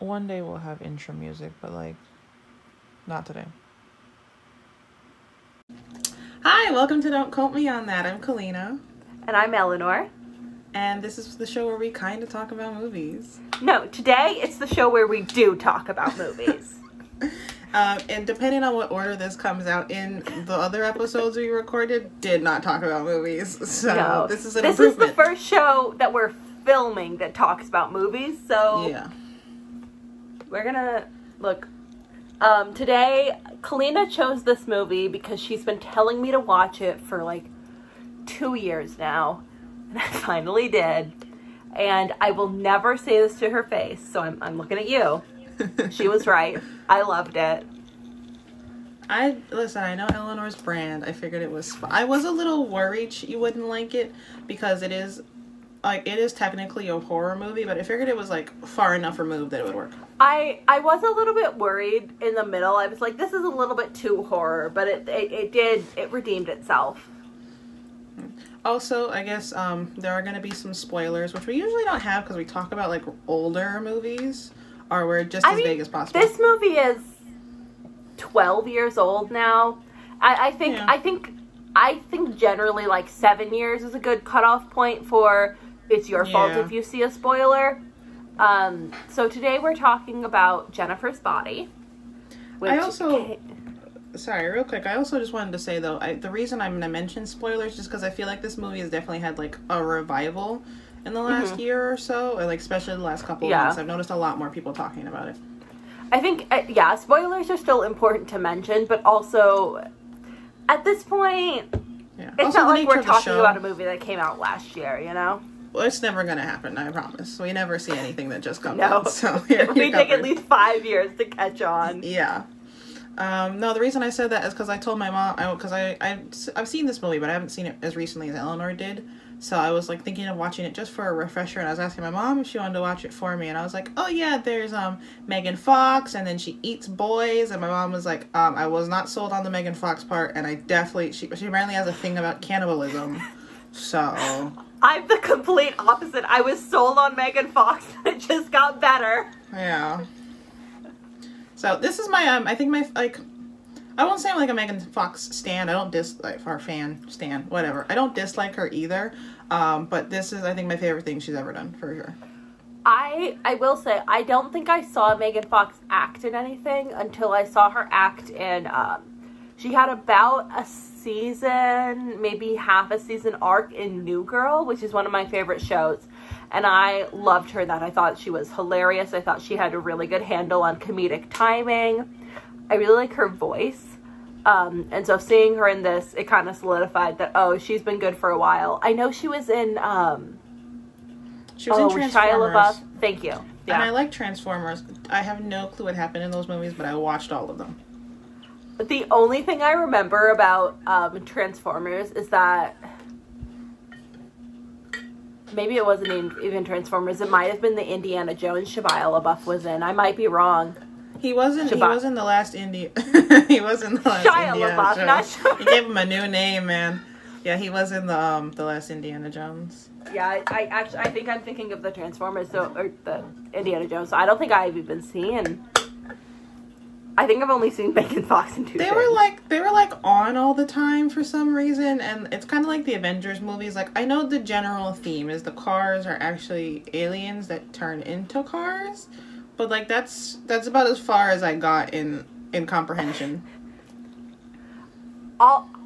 One day we'll have intro music, but like, not today. Hi, welcome to Don't Quote Me on That. I'm Kalina. And I'm Eleanor. And this is the show where we kind of talk about movies. No, today it's the show where we do talk about movies. And depending on what order this comes out in, the other episodes we recorded did not talk about movies. So no, this is an improvement. This is the first show that we're filming that talks about movies, so yeah. We're gonna look. Today, Kalina chose this movie because she's been telling me to watch it for like 2 years now, and I finally did. And I will never say this to her face, so I'm looking at you. She was right. I loved it. Listen, I know Eleanor's brand. I figured it was. I was a little worried you wouldn't like it because it is. Like, it is technically a horror movie, but I figured it was, like, far enough removed that it would work. I was a little bit worried in the middle. I was like, this is a little bit too horror, but it redeemed itself. Also, I guess there are going to be some spoilers, which we usually don't have because we talk about, like, older movies, or we're just as vague as possible. This movie is 12 years old now. I think generally, like, 7 years is a good cutoff point for... It's your fault if you see a spoiler. So today we're talking about Jennifer's Body. Which I also... Sorry, real quick. I also just wanted to say, though, the reason I'm going to mention spoilers is just because I feel like this movie has definitely had, like, a revival in the last year or so. Or, like, especially the last couple of months. I've noticed a lot more people talking about it. I think, spoilers are still important to mention, but also... At this point, it's not like we're talking about a movie that came out last year, you know? Well, it's never going to happen, I promise. We never see anything that just comes out. So we take at least 5 years to catch on. Yeah. No, the reason I said that is because I told my mom, because I've seen this movie, but I haven't seen it as recently as Eleanor did. So I was, like, thinking of watching it just for a refresher, and I was asking my mom if she wanted to watch it for me. And I was like, oh, yeah, there's Megan Fox, and then she eats boys. And my mom was like, I was not sold on the Megan Fox part, and I definitely... She apparently has a thing about cannibalism, so... I'm the complete opposite. I was sold on Megan Fox, and it just got better. Yeah. So this is my, I think my, like... I won't say I'm like a Megan Fox stan. I don't dislike her stan, whatever. I don't dislike her either. But this is, I think, my favorite thing she's ever done, for sure. I will say, I don't think I saw Megan Fox act in anything until I saw her act in, she had about a season, maybe half a season arc in New Girl, which is one of my favorite shows. And I loved her then. I thought she was hilarious. I thought she had a really good handle on comedic timing. I really like her voice, and so seeing her in this, it kind of solidified that, oh, she's been good for a while. I know she was in, in Transformers. Shia LaBeouf. Thank you. Yeah. And I like Transformers. I have no clue what happened in those movies, but I watched all of them. But the only thing I remember about Transformers is that maybe it wasn't even Transformers. It might have been the Indiana Jones Shia LaBeouf was in. I might be wrong. He wasn't the last Indian. He wasn't the last Indiana Jones. Not sure. You gave him a new name, man. Yeah, he was in the last Indiana Jones. Yeah, I think I'm thinking of the Transformers, or the Indiana Jones. So I don't think I've even seen. I think I've only seen Megan Fox in two. They were like on all the time for some reason, and it's kind of like the Avengers movies. Like, I know the general theme is the cars are actually aliens that turn into cars. But, like, that's about as far as I got in comprehension.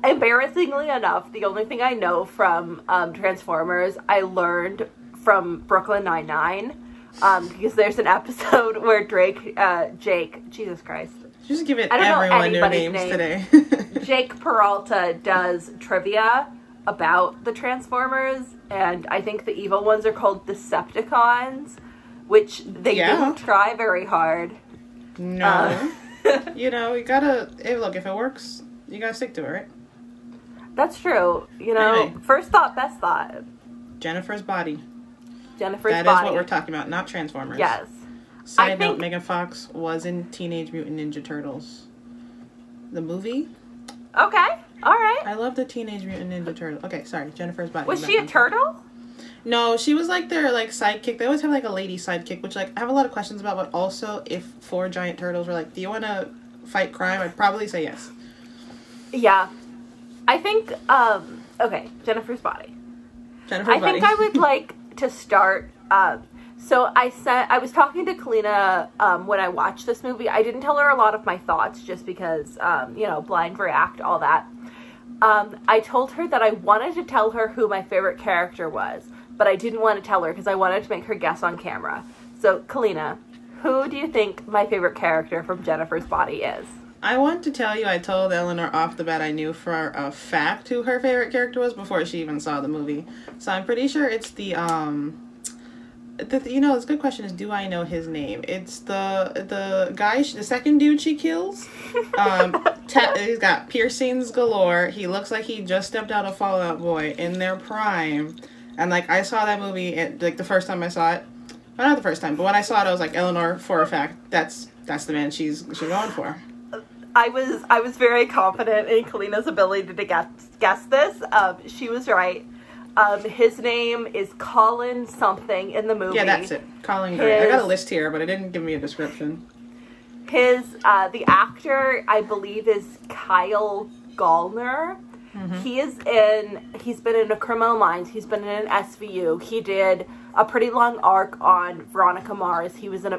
Embarrassingly enough, the only thing I know from Transformers, I learned from Brooklyn Nine-Nine. Because there's an episode where Jake, Jesus Christ. Just give it everyone new names today. Jake Peralta does trivia about the Transformers. And I think the evil ones are called Decepticons. Which they didn't try very hard. No. You know, you gotta... Hey, look, if it works, you gotta stick to it, right? That's true. You know, anyway. First thought, best thought. Jennifer's Body. That is what we're talking about, not Transformers. Yes. Side note, Megan Fox was in Teenage Mutant Ninja Turtles. The movie? Okay. All right. I love the Teenage Mutant Ninja Turtles. Okay, sorry. Jennifer's Body. Was she a turtle? No, she was like their like sidekick. They always have like a lady sidekick, which like I have a lot of questions about. But also, if four giant turtles were like, "Do you want to fight crime?" I'd probably say yes. Yeah, I think. Okay, Jennifer's Body. Jennifer's Body. Think I would like to start. So I was talking to Kalina when I watched this movie. I didn't tell her a lot of my thoughts just because you know, blind react, all that. I told her that I wanted to tell her who my favorite character was, but I didn't want to tell her because I wanted to make her guess on camera. So, Kalina, who do you think my favorite character from Jennifer's Body is? I want to tell you I told Eleanor off the bat I knew for a fact who her favorite character was before she even saw the movie. So I'm pretty sure it's the, you know, it's a good question is, do I know his name? It's the guy, the second dude she kills. He's got piercings galore. He looks like he just stepped out of Fall Out Boy in their prime. And, like, I saw that movie, like, the first time I saw it. Well, not the first time, but when I saw it, I was like, Eleanor, for a fact, that's the man she's going for. I was very confident in Kalina's ability to guess this. She was right. His name is Colin something in the movie. Yeah, that's it. Colin Gray. I got a list here, but it didn't give me a description. His, the actor, I believe, is Kyle Gallner. Mm-hmm. He's been in A Criminal Minds. He's been in an SVU. He did a pretty long arc on Veronica Mars. He's been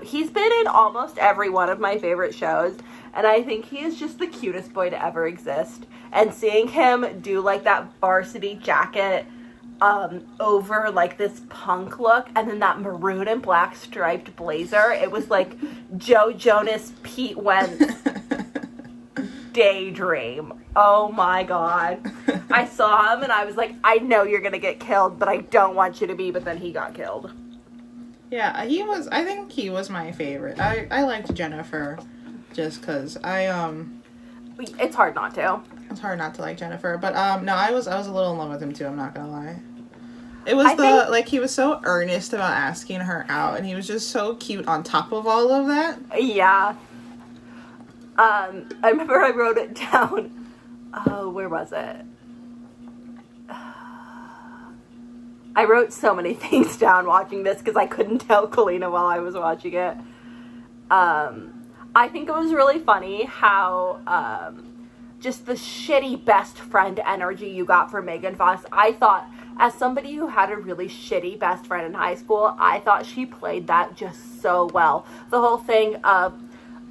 in almost every one of my favorite shows. And I think he is just the cutest boy to ever exist. And seeing him do, like, that varsity jacket over like this punk look and then that maroon and black striped blazer, it was like Joe Jonas, Pete Wentz daydream. Oh my god, I saw him and I was like, I know you're gonna get killed, but I don't want you to be. But then he got killed. Yeah, I think he was my favorite. I liked Jennifer just because it's hard not to. It's hard not to like Jennifer, but no, I was a little in love with him too. I'm not gonna lie. It was like he was so earnest about asking her out, and he was just so cute on top of all of that. Yeah. I remember I wrote it down. Oh, where was it? I wrote so many things down watching this because I couldn't tell Kalina while I was watching it. I think it was really funny how just the shitty best friend energy you got from Megan Fox. I thought, as somebody who had a really shitty best friend in high school, I thought she played that just so well. The whole thing of,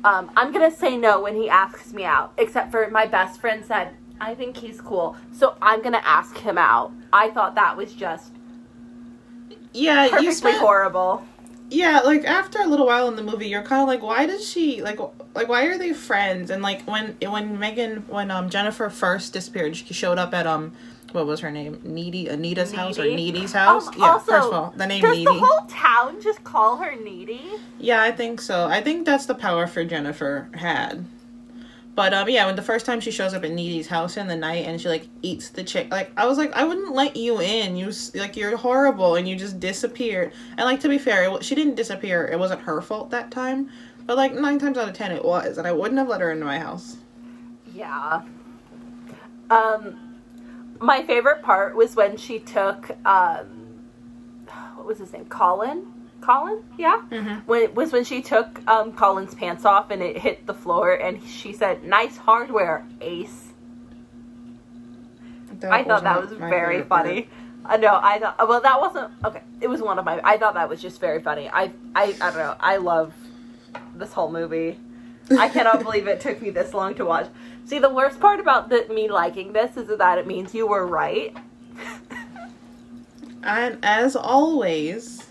I'm going to say no when he asks me out, except for my best friend said, I think he's cool, so I'm going to ask him out. I thought that was just perfectly horrible. Yeah, like, after a little while in the movie, you're kind of like, why does she, like, why are they friends? And, like, when Jennifer first disappeared, she showed up at, what was her name? Anita's house, or Needy's house? Yeah, also, first of all, the name Needy. Does the whole town just call her Needy? Yeah, I think so. I think that's the power for Jennifer had. But, yeah, when the first time she shows up at Needy's house in the night and she, like, eats the chick, like, I was like, I wouldn't let you in. You, like, you're horrible and you just disappeared. And, like, to be fair, she didn't disappear. It wasn't her fault that time. But, like, 9 times out of 10 it was. And I wouldn't have let her into my house. Yeah. My favorite part was when she took, what was his name? Colin, yeah? Mm-hmm. When she took Colin's pants off and it hit the floor and she said, nice hardware, ace. I thought that was very funny. No, I thought, well, that wasn't, okay, it was one of my, I thought that was just very funny. I don't know, I love this whole movie. I cannot believe it took me this long to watch. See, the worst part about me liking this is that it means you were right. And as always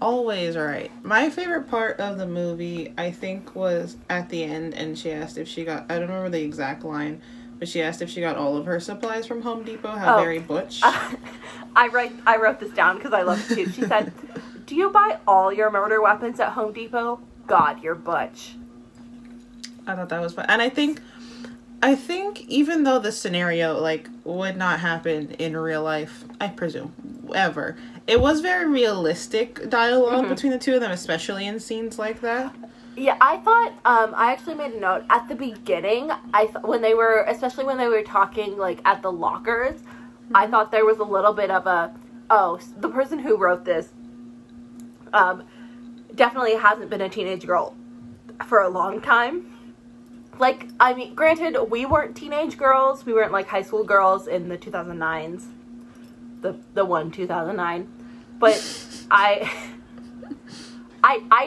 right. My favorite part of the movie, I think, was at the end, and she asked if she got, I don't remember the exact line, but she asked if she got all of her supplies from Home Depot. How very butch. I wrote this down because I love it too. She said, do you buy all your murder weapons at Home Depot? God, you're butch. I thought that was fun. And I think even though the scenario, like, would not happen in real life, I presume, ever, it was very realistic dialogue between the two of them, especially in scenes like that. Yeah, I thought, I actually made a note at the beginning, especially when they were talking, like, at the lockers, I thought there was a little bit of a, oh, the person who wrote this definitely hasn't been a teenage girl for a long time. Like, I mean, granted, we weren't teenage girls. We weren't, like, high school girls in the 2009s. The one 2009. But I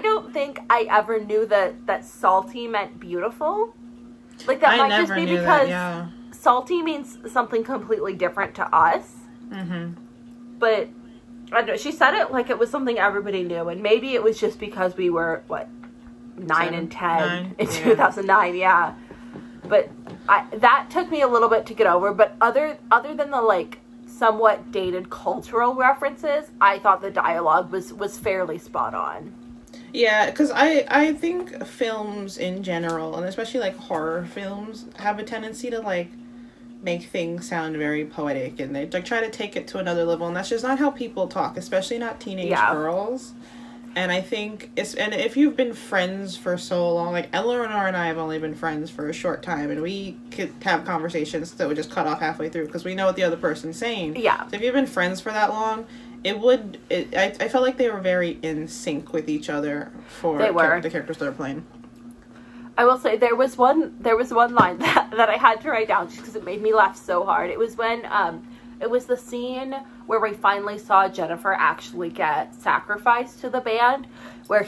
don't think I ever knew that salty meant beautiful. Like, that might just be because salty means something completely different to us. Mm-hmm. But, I don't know, she said it like it was something everybody knew. And maybe it was just because we were, what, 9 and 10 in 2009, yeah. But that took me a little bit to get over. But other than the, like, somewhat dated cultural references, I thought the dialogue was fairly spot on. Yeah, because I think films in general, and especially, like, horror films, have a tendency to, like, make things sound very poetic. And they, like, try to take it to another level. And that's just not how people talk, especially not teenage girls. And I think and if you've been friends for so long, like Eleanor and I have only been friends for a short time, and we could have conversations that would just cut off halfway through because we know what the other person's saying. Yeah. So if you've been friends for that long, I felt like they were very in sync with each other for the characters they were playing. I will say there was one line that I had to write down just because it made me laugh so hard. It was when it was the scene where we finally saw Jennifer actually get sacrificed to the band, where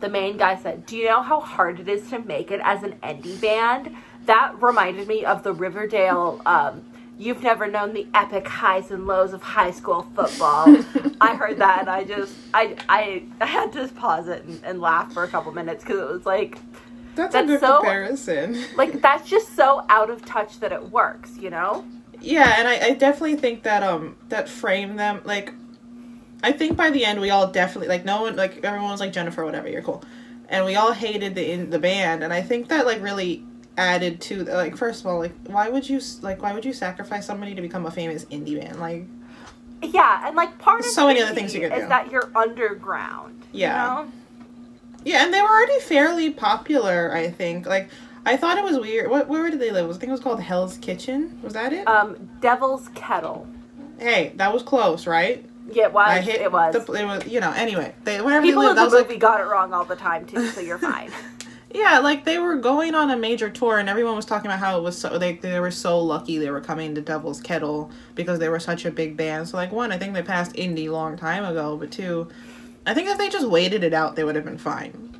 the main guy said, "Do you know how hard it is to make it as an indie band?" That reminded me of the Riverdale, "You've never known the epic highs and lows of high school football." I heard that and I had to just pause it and laugh for a couple minutes because it was like... That's a good comparison. Like, that's just so out of touch that it works, you know? Yeah, and I definitely think that that framed them, like, I think by the end we all definitely, like, no one, like, everyone was like, "Jennifer, whatever, you're cool," and we all hated the band. And I think that, like, really added to, like, first of all, like, why would you sacrifice somebody to become a famous indie band? Like, yeah, and, like, part of so many other things you could do is that you're underground. Yeah, you know? Yeah, and they were already fairly popular, I think. Like, I thought it was weird. Where did they live? I think it was called Hell's Kitchen. Was that it? Devil's Kettle. Hey, that was close, right? Yeah, it was. You know, anyway. People in the movie got it wrong all the time, too, so you're fine. Yeah, like, they were going on a major tour, and everyone was talking about how it was so... They were so lucky they were coming to Devil's Kettle because they were such a big band. So, like, one, I think they passed indie a long time ago, but two, I think if they just waited it out, they would have been fine.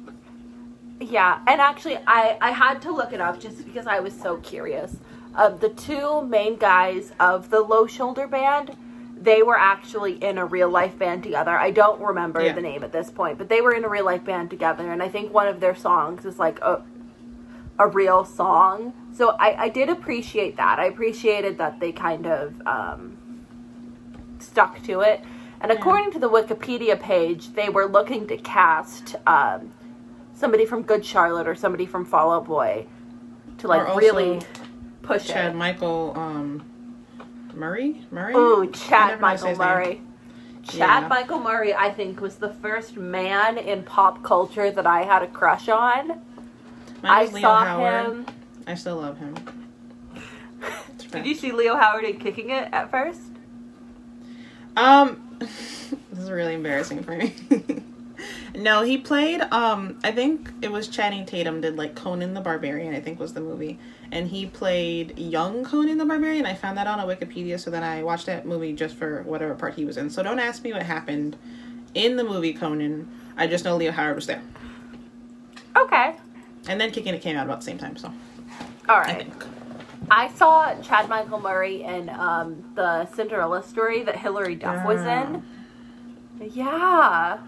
Yeah, and actually, I had to look it up just because I was so curious. The two main guys of the Low Shoulder band, they were actually in a real-life band together. I don't remember the name at this point, but they were in a real-life band together, and I think one of their songs is, like, a real song. So I did appreciate that. I appreciated that they kind of stuck to it. And according to the Wikipedia page, they were looking to cast... somebody from Good Charlotte or somebody from Fall Out Boy to, like, really push Chad it. Chad Michael Murray? Murray? Ooh, Chad Michael Murray. Chad Michael Murray, I think, was the first man in pop culture that I had a crush on. I saw him. I still love him. Did you see Leo Howard in Kicking It at first? This is really embarrassing for me. No, he played, I think it was Channing Tatum did, like, Conan the Barbarian, I think was the movie. And he played young Conan the Barbarian. I found that on a Wikipedia, so then I watched that movie just for whatever part he was in. So don't ask me what happened in the movie Conan. I just know Leo Howard was there. Okay. And then Kicking It came out about the same time, so. All right. I saw Chad Michael Murray in the Cinderella Story that Hilary Duff was in. Yeah.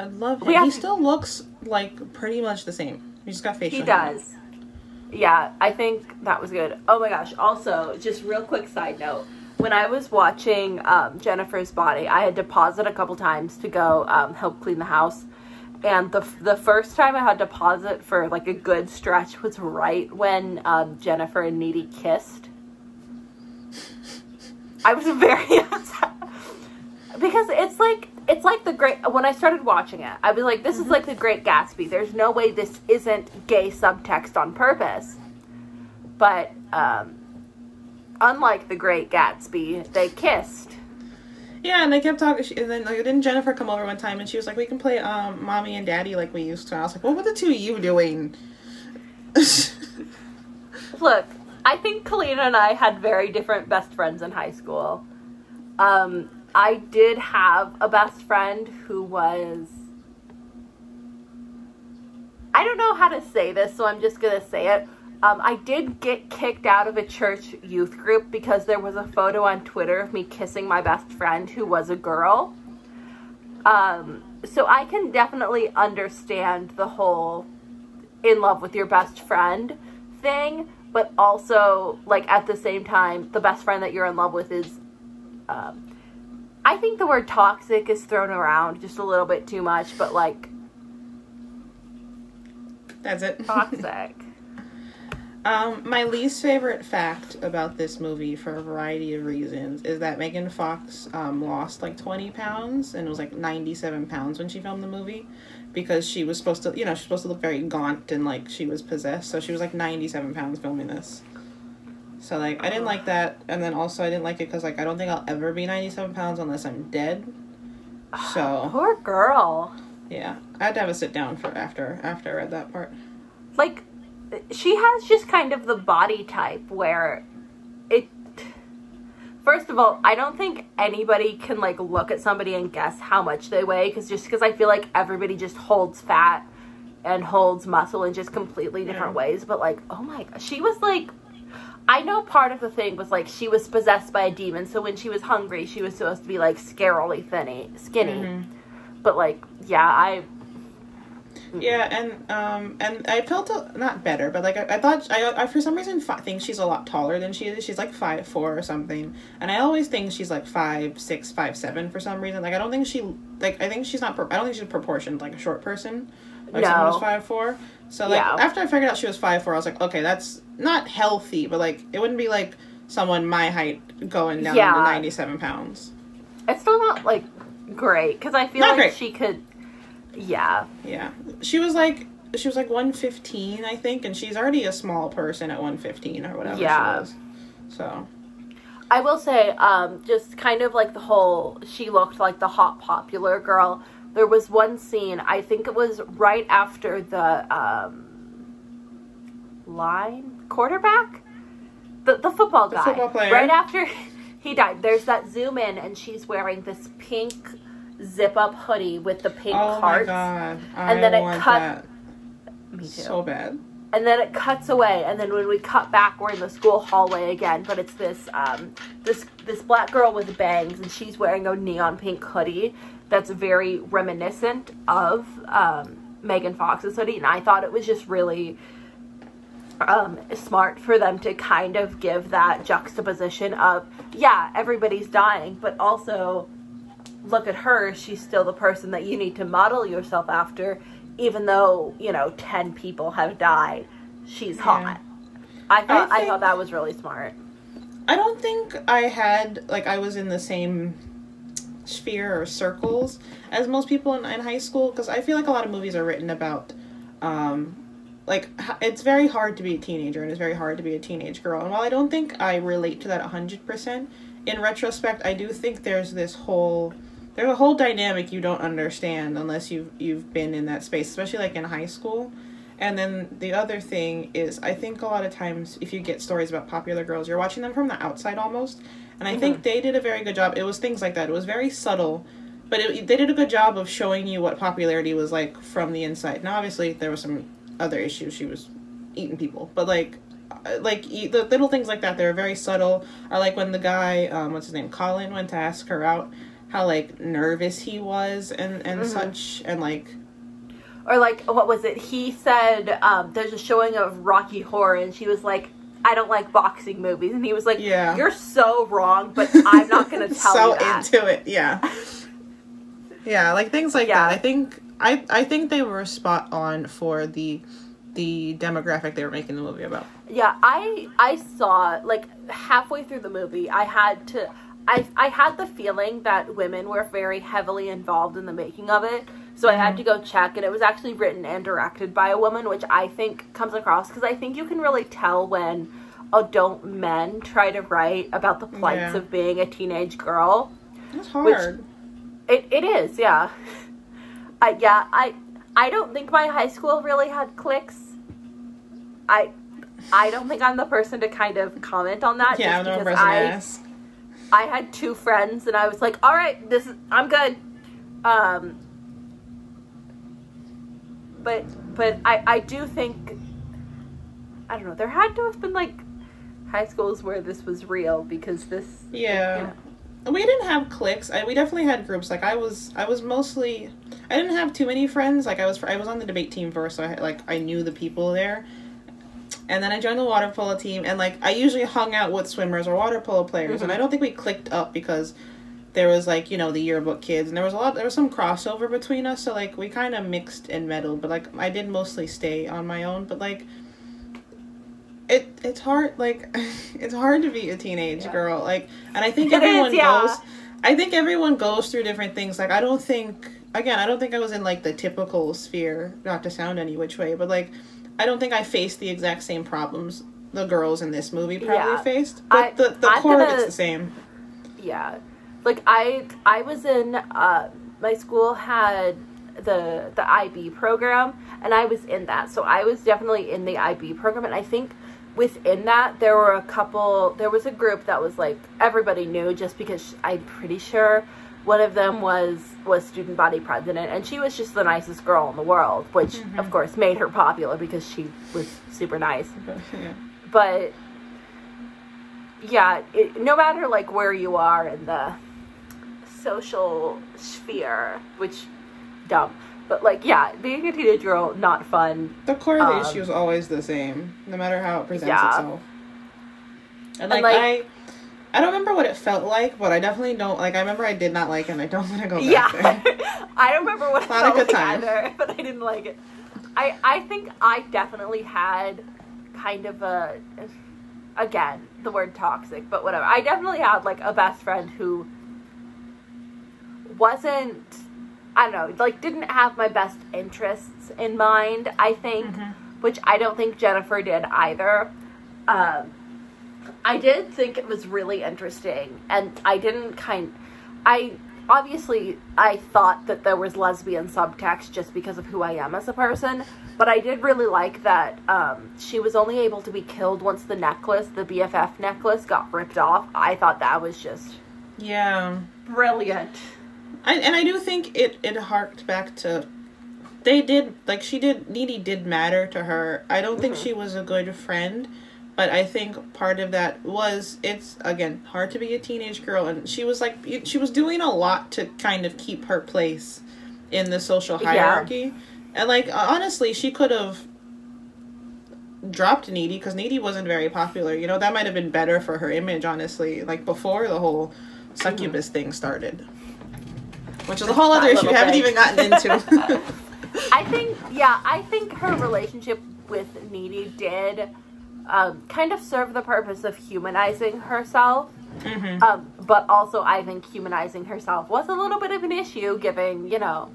I love him. He still looks, like, pretty much the same. He just got facial hair. He does. Yeah, I think that was good. Oh my gosh. Also, just real quick side note. When I was watching Jennifer's Body, I had to pause it a couple times to go help clean the house. And the first time I had to pause it for, like, a good stretch was right when Jennifer and Needy kissed. I was very upset. Because it's like when I started watching it, I was like, this is like The Great Gatsby. There's no way this isn't gay subtext on purpose. But unlike The Great Gatsby, they kissed. Yeah, and they kept talking. And then, like, didn't Jennifer come over one time and she was like, we can play Mommy and Daddy like we used to. And I was like, what were the two of you doing? Look, I think Kalina and I had very different best friends in high school. I did have a best friend who was... I don't know how to say this, so I'm just going to say it. I did get kicked out of a church youth group because there was a photo on Twitter of me kissing my best friend who was a girl. So I can definitely understand the whole in love with your best friend thing, but also, like, at the same time, the best friend that you're in love with is... I think the word toxic is thrown around just a little bit too much, but, like... That's it. Toxic. My least favorite fact about this movie, for a variety of reasons, is that Megan Fox lost like 20 pounds and was like 97 pounds when she filmed the movie, because she was supposed to, you know, she's supposed to look very gaunt and like she was possessed, so she was like 97 pounds filming this. So like I didn't like that, and then also I didn't like it because like I don't think I'll ever be 97 pounds unless I'm dead. So poor girl. Yeah, I had to have a sit down for after I read that part. Like, she has just kind of the body type where it... First of all, I don't think anybody can, like, look at somebody and guess how much they weigh, because I feel like everybody just holds fat and holds muscle in just completely different ways. But, like, oh my gosh, she was, like... I know part of the thing was, like, she was possessed by a demon, so when she was hungry, she was supposed to be, like, scarily skinny. Mm-hmm. But, like, yeah, Yeah, and I felt, not better, but, like, I thought, I for some reason, think she's a lot taller than she is. She's, like, 5'4" or something. And I always think she's, like, 5'6", 5'7", for some reason. Like, I don't think she, like, I think she's not, I don't think she's proportioned, like, a short person. Like, no. Someone who's 5'4". So, like, after I figured out she was 5'4", I was like, okay, that's not healthy, but, like, it wouldn't be, like, someone my height going down to 97 pounds. It's still not, like... Great, because I feel not like great. She could, yeah. She was like 115, I think, and she's already a small person at 115 or whatever. Yeah. She was. So, I will say, just kind of like the whole, she looked like the hot popular girl. There was one scene, I think it was right after the line quarterback, the football guy, the football player. Right after. He died. There's that zoom in, and she's wearing this pink zip-up hoodie with the pink hearts. Oh my god! Me too. So bad. And then it cuts away, and then when we cut back, we're in the school hallway again. But it's this this black girl with bangs, and she's wearing a neon pink hoodie that's very reminiscent of Megan Fox's hoodie. And I thought it was just really smart for them to kind of give that juxtaposition of, yeah, everybody's dying, but also look at her, she's still the person that you need to model yourself after, even though, you know, 10 people have died, she's hot. I thought that was really smart. I don't think I had, like, I was in the same sphere or circles as most people in high school, because I feel like a lot of movies are written about like, it's very hard to be a teenager, and it's very hard to be a teenage girl. And while I don't think I relate to that 100%, in retrospect, I do think there's a whole dynamic you don't understand unless you've been in that space, especially like in high school. And then the other thing is, I think a lot of times if you get stories about popular girls, you're watching them from the outside almost. And I think they did a very good job. It was things like that. It was very subtle. But they did a good job of showing you what popularity was like from the inside. Now, obviously, there was some other issues. She was eating people, but like the little things like that, they're very subtle. Or like when the guy, what's his name, Colin, went to ask her out, how like nervous he was and such, and like, or like, what was it he said, there's a showing of Rocky Horror, and she was like, I don't like boxing movies, and he was like, yeah, you're so wrong, but I'm not gonna tell so you that. Into it. Yeah like things like that. I think they were spot on for the demographic they were making the movie about. Yeah, I saw, like, halfway through the movie, I had the feeling that women were very heavily involved in the making of it, so I had to go check, and it was actually written and directed by a woman, which I think comes across, because I think you can really tell when adult men try to write about the plights of being a teenage girl. That's hard. It is, yeah. I don't think my high school really had cliques. I don't think I'm the person to kind of comment on that. Yeah, I'm the person to ask. I had two friends, and I was like, all right, this is, I'm good. But I do think, I don't know, there had to have been, like, high schools where this was real, because this... Yeah. You know, we didn't have cliques. We definitely had groups. Like, I was mostly, I didn't have too many friends. Like, I was on the debate team first, so I knew the people there. And then I joined the water polo team, and like I usually hung out with swimmers or water polo players, and I don't think we clicked up because there was like, you know, the yearbook kids, and there was some crossover between us, so like we kind of mixed and meddled, but like I did mostly stay on my own, but like it's hard, like it's hard to be a teenage girl, like, and I think everyone goes, I think everyone goes through different things. Like I don't think I was in like the typical sphere, not to sound any which way, but like I don't think I faced the exact same problems the girls in this movie probably faced, but the core of it's the same. Yeah, like I was in my school had the IB program, and I was in that, so I was definitely in the IB program, and I think within that there was a group that was like everybody knew, just because I'm pretty sure one of them was student body president, and she was just the nicest girl in the world, which of course made her popular because she was super nice. But yeah, no matter like where you are in the social sphere, which dumb, but like yeah, being a teenage girl, not fun. The core of the issue is always the same, no matter how it presents itself. And I don't remember what it felt like, but I definitely don't, like, I remember I did not like it, and I don't want to go back there. I don't remember what it felt like either, but I didn't like it. I think I definitely had kind of a, again, the word toxic, but whatever. I definitely had, like, a best friend who wasn't, I don't know, like, didn't have my best interests in mind, I think, which I don't think Jennifer did either. I did think it was really interesting, and I didn't I thought that there was lesbian subtext just because of who I am as a person, but I did really like that she was only able to be killed once the necklace, the BFF necklace, got ripped off. I thought that was just brilliant. And I do think it harked back to, they did, like, she did, Nene did matter to her. I don't think she was a good friend. But I think part of that was, it's, again, hard to be a teenage girl. And she was, like, she was doing a lot to kind of keep her place in the social hierarchy. Yeah. And, like, honestly, she could have dropped Needy, because Needy wasn't very popular. You know, that might have been better for her image, honestly, like, before the whole succubus thing started. Which is a whole other issue we haven't even gotten into. I think her relationship with Needy did... kind of serve the purpose of humanizing herself, but also I think humanizing herself was a little bit of an issue, given, you know,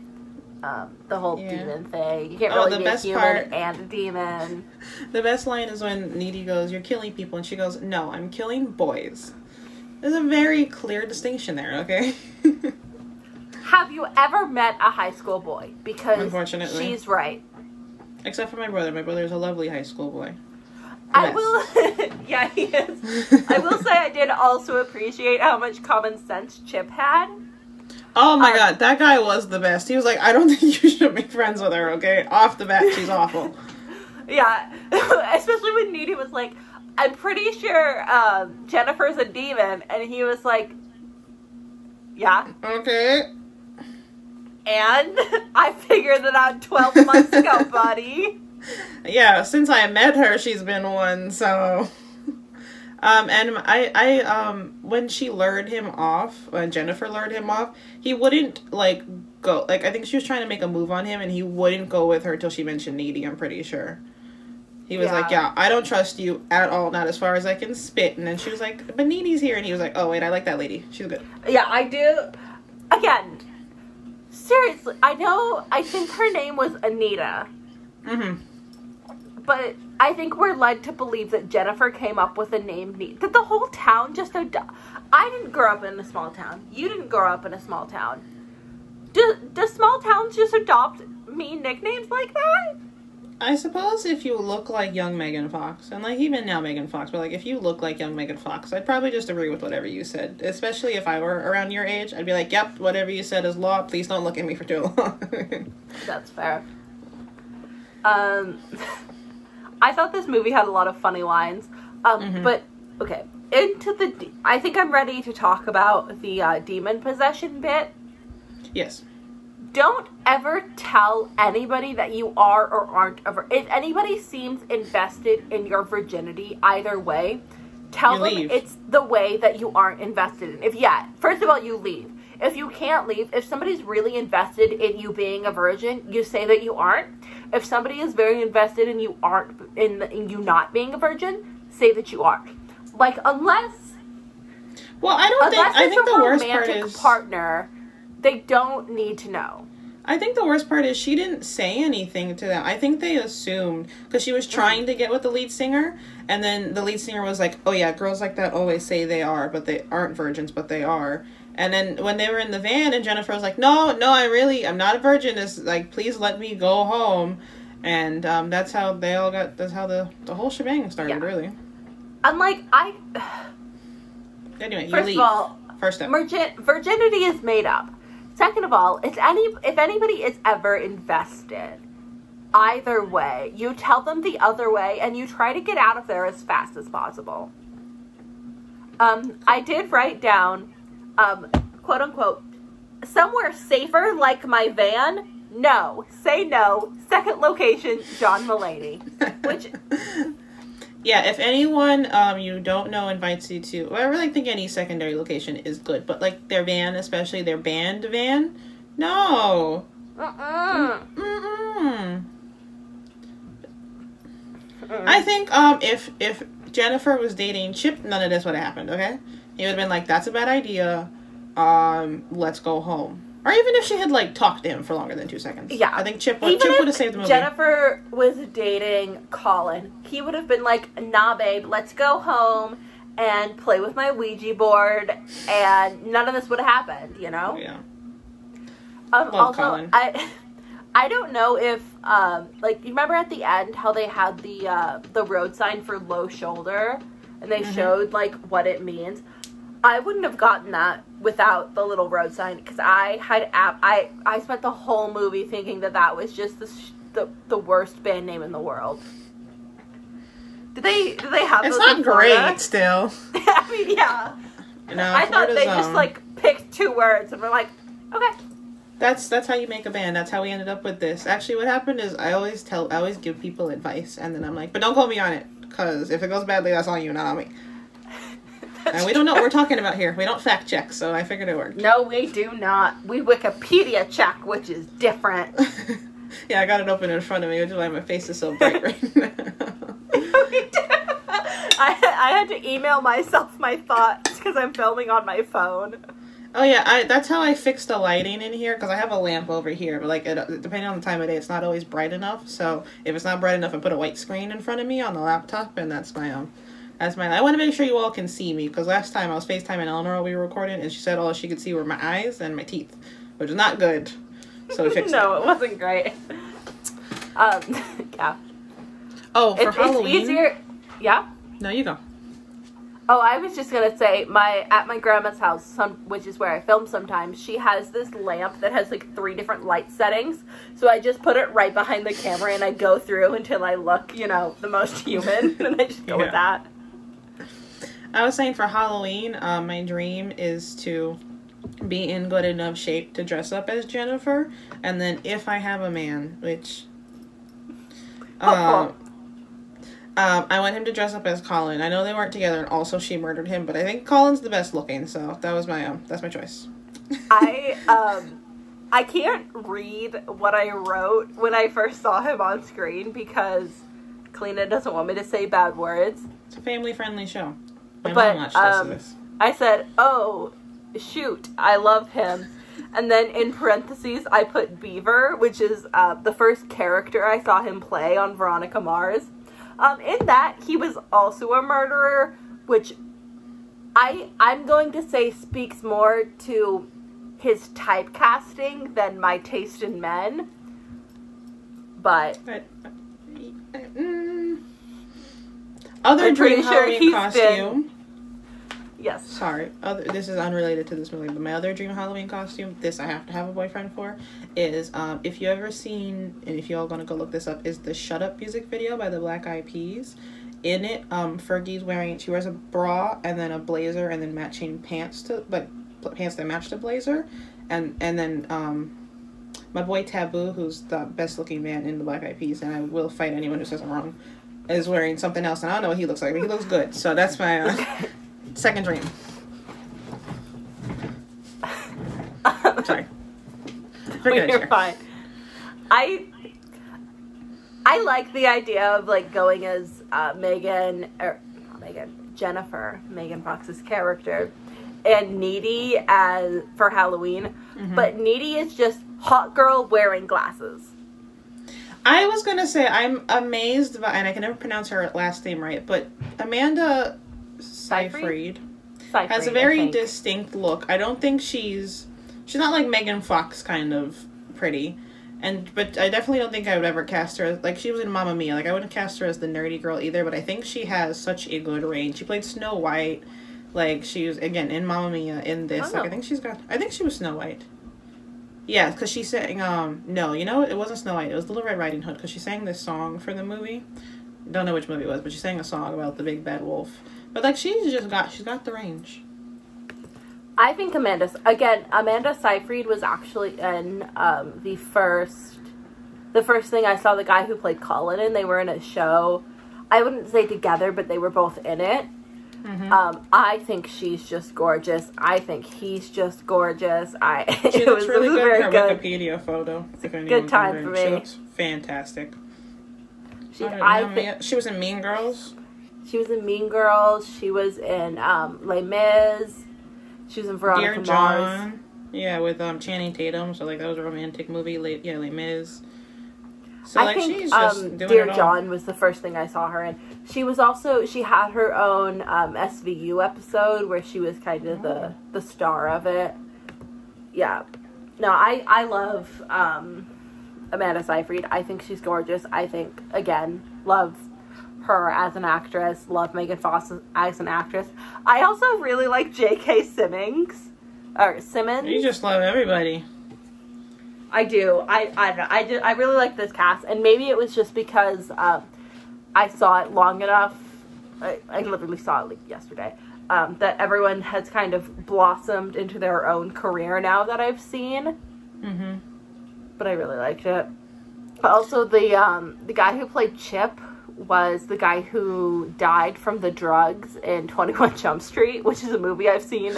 the whole demon thing. You can't really be a human and a demon. The best line is when Needy goes, "You're killing people," and she goes, "No, I'm killing boys." There's a very clear distinction there, okay? Have you ever met a high school boy? Because unfortunately, she's right. Except for my brother. My brother's a lovely high school boy. Yeah, he is. I will say I did also appreciate how much common sense Chip had. Oh my god, that guy was the best. He was like, I don't think you should be friends with her, okay? Off the bat, she's awful. Yeah, especially when Needy was like, I'm pretty sure Jennifer's a demon, and he was like, yeah. Okay. And I figured that out 12 months ago, buddy. Yeah, since I met her, she's been one, so... and I when she lured him off, when Jennifer lured him off, he wouldn't, like, go... Like, I think she was trying to make a move on him, and he wouldn't go with her till she mentioned Needy, I'm pretty sure. He was like, yeah, I don't trust you at all, not as far as I can spit. And then she was like, but Needy's here. And he was like, oh, wait, I like that lady. She's good. Yeah, I do. Again, seriously, I know, I think her name was Anita. But I think we're led to believe that Jennifer came up with a name, that the whole town just... I didn't grow up in a small town. You didn't grow up in a small town. Do small towns just adopt mean nicknames like that? I suppose if you look like young Megan Fox, and like even now Megan Fox, but like if you look like young Megan Fox, I'd probably just agree with whatever you said. Especially if I were around your age, I'd be like, yep, whatever you said is law. Please don't look at me for too long. That's fair. I thought this movie had a lot of funny lines, but okay. I think I'm ready to talk about the demon possession bit. Yes. Don't ever tell anybody that you are or aren't. If anybody seems invested in your virginity either way, tell them it's the way that you aren't invested in. First of all, you leave. If you can't leave, if somebody's really invested in you being a virgin, you say that you aren't. If somebody is very invested in you aren't in you not being a virgin, say that you are. Like unless, well, I don't think. I think the worst part is partner. They don't need to know. I think the worst part is she didn't say anything to them. I think they assumed because she was trying to get with the lead singer, and then the lead singer was like, "Oh yeah, girls like that always say they are, but they aren't virgins, but they are." And then when they were in the van, and Jennifer was like, "No, I'm not a virgin. It's like, please let me go home." And that's how they all got. That's how the whole shebang started, really. Anyway, first of all, first step. Virginity is made up. Second of all, if anybody is ever invested, either way, you tell them the other way, and you try to get out of there as fast as possible. I did write down, quote unquote, somewhere safer like my van. No, say no. Second location, John Mulaney, which. Yeah, if anyone you don't know invites you to... Well, I really think any secondary location is good. But, like, their van, especially their band van? No! I think if Jennifer was dating Chip, none of this would have happened, okay? He would have been like, that's a bad idea. Let's go home. Or even if she had, like, talked to him for longer than 2 seconds. Yeah. I think Chip would have saved the movie. Jennifer was dating Colin. He would have been like, nah, babe, let's go home and play with my Ouija board. And none of this would have happened, you know? Yeah. Also, Colin. I don't know if, like, you remember at the end how they had the road sign for Low Shoulder? And they showed, like, what it means. I wouldn't have gotten that without the little road sign because I spent the whole movie thinking that was just the worst band name in the world. Did they have? It's not great still. I mean, yeah. You know, I thought they just like picked two words and were like, okay. That's how you make a band. That's how we ended up with this. Actually, what happened is I always give people advice and then I'm like, but don't quote me on it because if it goes badly, that's on you, not on me. And we don't know what we're talking about here. We don't fact check, so I figured it worked. No, we do not. We Wikipedia check, which is different. Yeah, I got it open in front of me, which is why my face is so bright right now. I had to email myself my thoughts because I'm filming on my phone. Oh yeah, that's how I fixed the lighting in here because I have a lamp over here, but like depending on the time of day, it's not always bright enough. So if it's not bright enough, I put a white screen in front of me on the laptop, and that's my own. I want to make sure you all can see me because last time I was FaceTiming Eleanor while we were recording and she said all she could see were my eyes and my teeth, which is not good. So we fixed it. It wasn't great. Yeah. Oh, for Halloween. It's easier. Yeah? No, you go. Oh, I was just going to say at my grandma's house, which is where I film sometimes, she has this lamp that has like 3 different light settings. So I just put it right behind the camera and I go through until I look, you know, the most human and I just go with that. I was saying for Halloween, my dream is to be in good enough shape to dress up as Jennifer, and then if I have a man, which I want him to dress up as Colin. I know they weren't together, and also she murdered him, but I think Colin's the best looking, so that was my that's my choice. I can't read what I wrote when I first saw him on screen because Kalina doesn't want me to say bad words. It's a family-friendly show. But I said, oh, shoot, I love him. And then in parentheses, I put Beaver, which is the first character I saw him play on Veronica Mars. In that, he was also a murderer, which I'm going to say speaks more to his typecasting than my taste in men. Other dream Halloween costume. Yes. Sorry. This is unrelated to this movie, but my other dream Halloween costume, this I have to have a boyfriend for, is if you ever seen, and if y'all gonna go look this up, is the Shut Up music video by the Black Eyed Peas. In it, Fergie's wearing, she wears a bra and then a blazer and then matching pants to, but pants that match the blazer, and then my boy Taboo, who's the best looking man in the Black Eyed Peas, and I will fight anyone who says I'm wrong, is wearing something else, and I don't know what he looks like, but he looks good. So that's my second dream. Sorry. You're fine. I like the idea of like going as Megan, or not Megan, Jennifer, Megan Fox's character, and Needy as for Halloween, but Needy is just hot girl wearing glasses. I was gonna say I'm amazed by, and I can never pronounce her last name right, but Amanda Seyfried has a very distinct look. I don't think she's not like Megan Fox kind of pretty. But I definitely don't think I would ever cast her as, like, she was in Mamma Mia. Like, I wouldn't cast her as the nerdy girl either, but I think she has such a good range. She played Snow White. Like, she was, again, in Mamma Mia, in this. Oh. Like, I think she was Snow White. Yeah, because she sang, no, you know, it wasn't Snow White. It was Little Red Riding Hood, because she sang this song for the movie. Don't know which movie it was, but she sang a song about the big bad wolf. But, like, she's got the range. I think Amanda Seyfried was actually in the first thing I saw the guy who played Colin in. They were in a show. I wouldn't say together, but they were both in it. I think she's just gorgeous. I think he's just gorgeous. She looks really good in her Wikipedia photo. Good time for me. She looks fantastic. She was in Mean Girls. She was in Mean Girls. She was in Les Mis. She was in Veronica Mars. Yeah, with Channing Tatum. So, like, that was a romantic movie. Les Mis. So, I think she's just doing Dear John was the first thing I saw her in. She was also, she had her own SVU episode where she was kind of the star of it. Yeah. No, I love Amanda Seyfried. I think she's gorgeous. I think, again, love her as an actress, love Megan Fox as an actress. I also really like J.K. Simmons. Or Simmons. You just love everybody. I do. I don't know. I really like this cast, and maybe it was just because I saw it long enough. I literally saw it like yesterday. That everyone has kind of blossomed into their own career now that I've seen. But I really liked it. Also, the guy who played Chip was the guy who died from the drugs in 21 Jump Street, which is a movie I've seen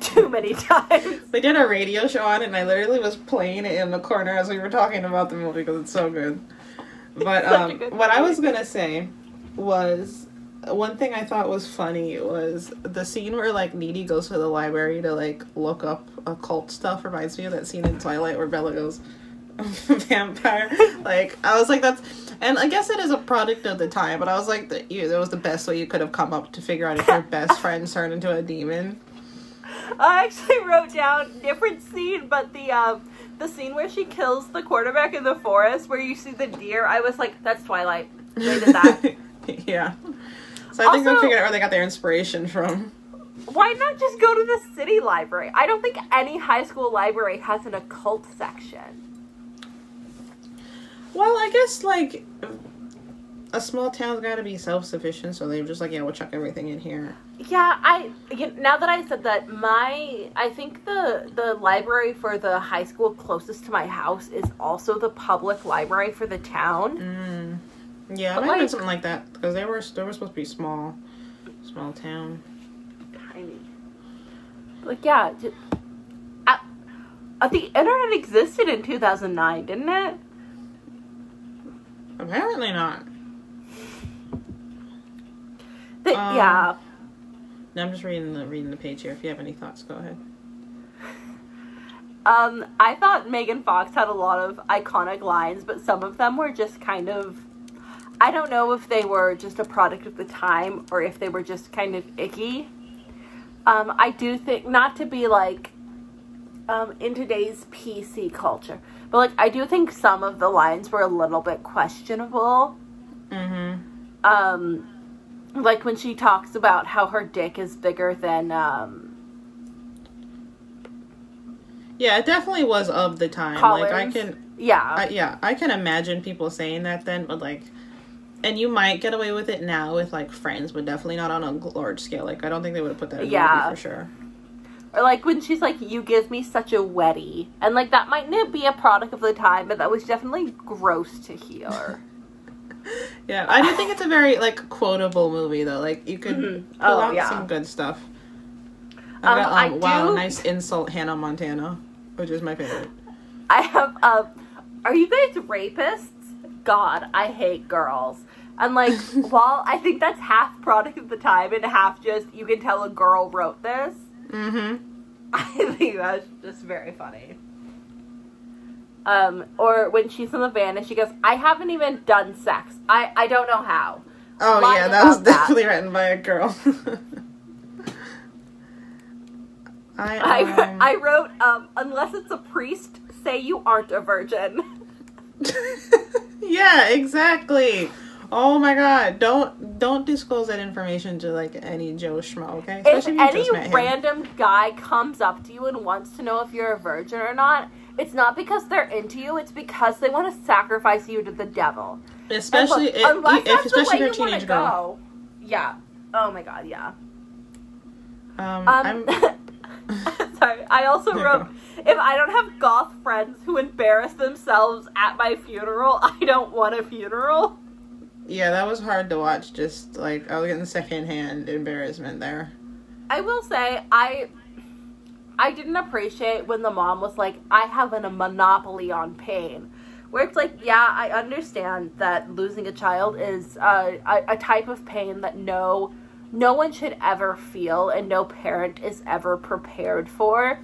too many times. They did a radio show on it, and I literally was playing it in the corner as we were talking about the movie because it's so good. But what I was going to say was, one thing I thought was funny was the scene where, like, Needy goes to the library to, like, look up occult stuff. Reminds me of that scene in Twilight where Bella goes, vampire. Like, I was like, that's... And I guess it is a product of the time, but I was like, that was the best way you could have come up to figure out if your best friend turned into a demon. I actually wrote down different scene, but the scene where she kills the quarterback in the forest, where you see the deer, I was like, that's Twilight. They did that. Yeah. So I think they figured out where they got their inspiration from. Why not just go to the city library? I don't think any high school library has an occult section. Well, I guess, like, a small town's got to be self-sufficient, so they're just like, yeah, we'll chuck everything in here. Yeah, now that I said that, I think the library for the high school closest to my house is also the public library for the town. Yeah, but it might have been something like that, because they were supposed to be small town. Tiny. Like, yeah, the internet existed in 2009, didn't it? Apparently not. Yeah. No, I'm just reading the page here. If you have any thoughts, go ahead. I thought Megan Fox had a lot of iconic lines, but some of them were just kind of... I don't know if they were just a product of the time or if they were just kind of icky. I do think, not to be like in today's PC culture, but like I do think some of the lines were a little bit questionable. Mm-hmm. Like when she talks about how her dick is bigger than yeah, it definitely was of the time. Collins. Like I can, yeah, I can imagine people saying that then, but like, and you might get away with it now with like Friends, but definitely not on a large scale. Like I don't think they would have put that in a movie for sure. Or like when she's like, "You give me such a wetty," and like that might not be a product of the time, but that was definitely gross to hear. Yeah, I do think it's a very like quotable movie though. Like you could pull out some good stuff. I got, wow, nice insult, Hannah Montana, which is my favorite. I have, are you guys rapists? God, I hate girls. And like, while I think that's half product of the time and half just, you can tell a girl wrote this. Mm-hmm. I think that's just very funny. Or when she's on the van and she goes, I haven't even done sex. I don't know how. Oh yeah, that was definitely written by a girl. I wrote, unless it's a priest, say you aren't a virgin. Yeah, exactly. Oh my God. Don't disclose that information to like any Joe Schmo, okay? Especially if you just met him. Random guy comes up to you and wants to know if you're a virgin or not, it's not because they're into you, it's because they want to sacrifice you to the devil. Especially if you're a teenage girl. Yeah. Oh my God, yeah. I'm... Sorry, I also wrote, if I don't have goth friends who embarrass themselves at my funeral, I don't want a funeral. Yeah, that was hard to watch, just, like, I was getting secondhand embarrassment there. I will say, I didn't appreciate when the mom was like, I have a monopoly on pain. Where it's like, yeah, I understand that losing a child is a type of pain that no one should ever feel and no parent is ever prepared for.